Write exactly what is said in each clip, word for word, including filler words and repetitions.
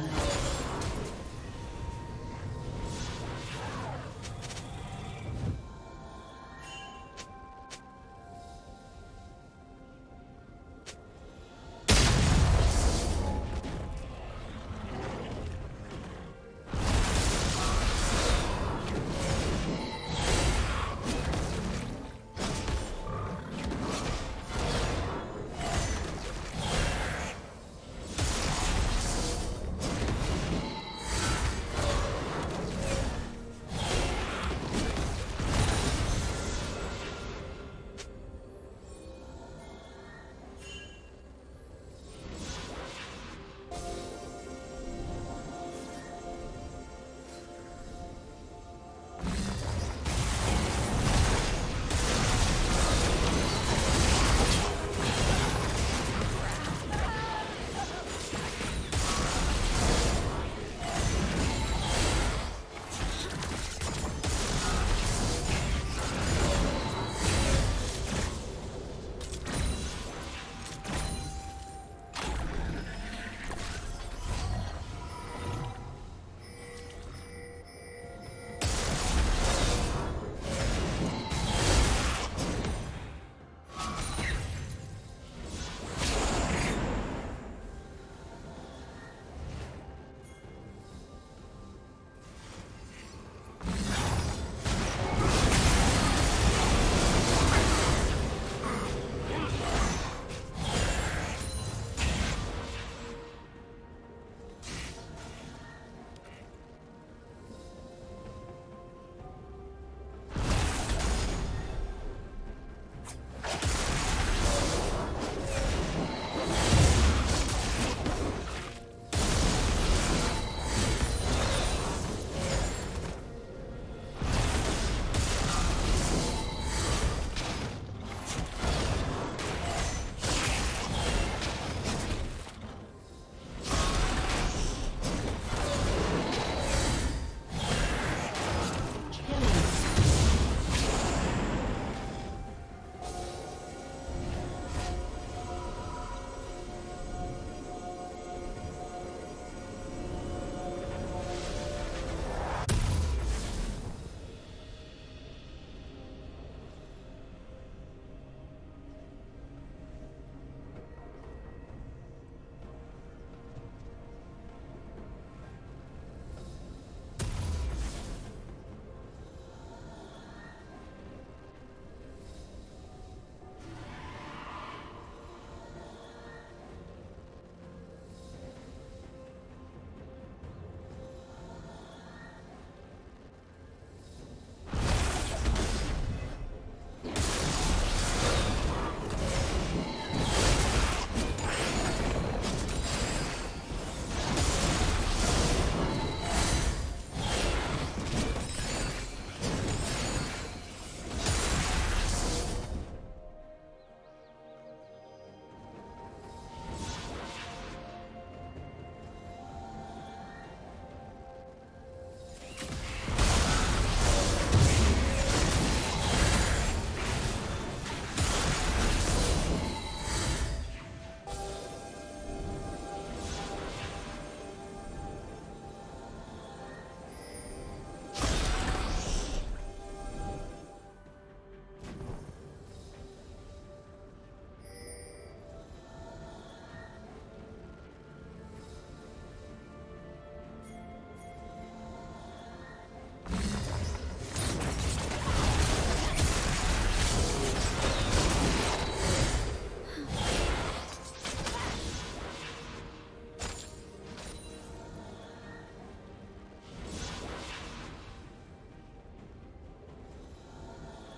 blood.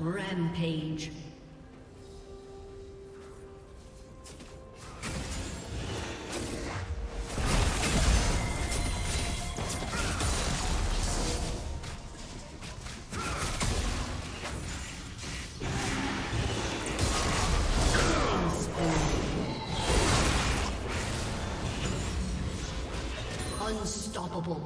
Rampage. Unstoppable.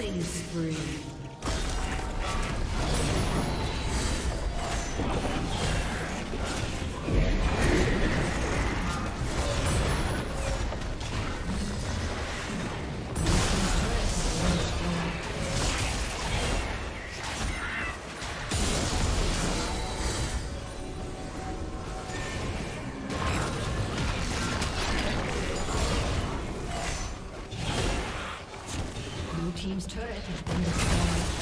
Killing spree. Team's turret has been destroyed.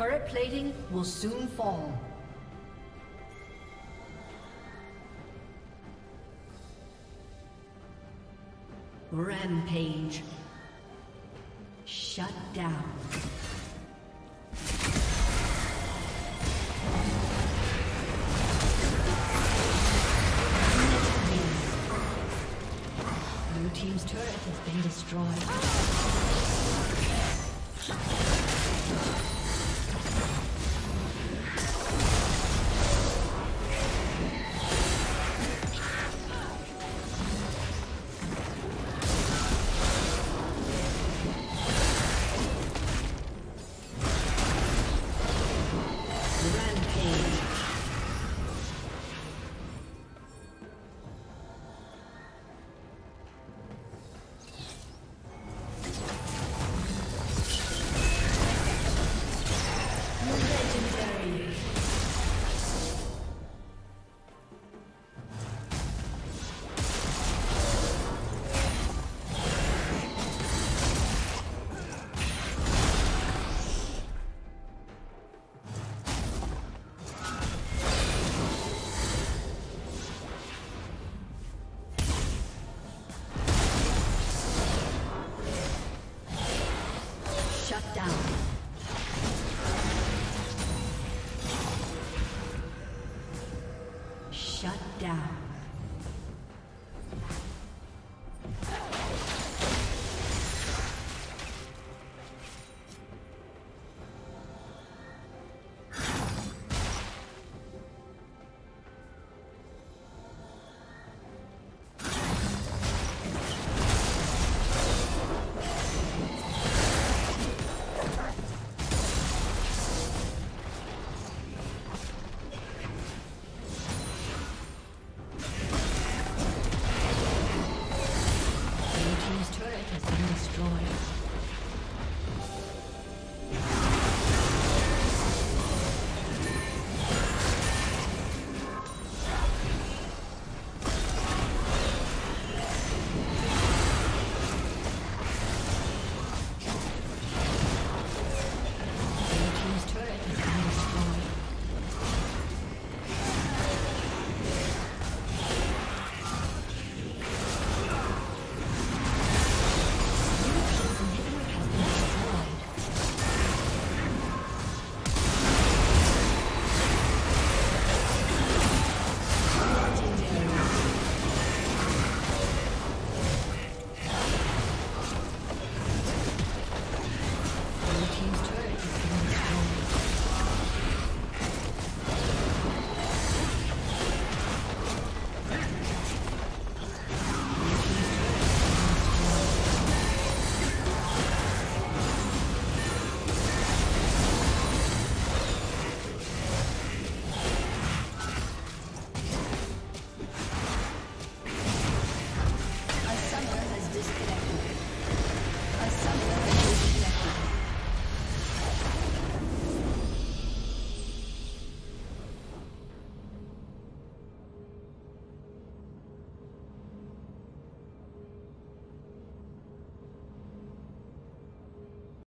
Turret plating will soon fall. Rampage. Shut down. Blue team's turret has been destroyed.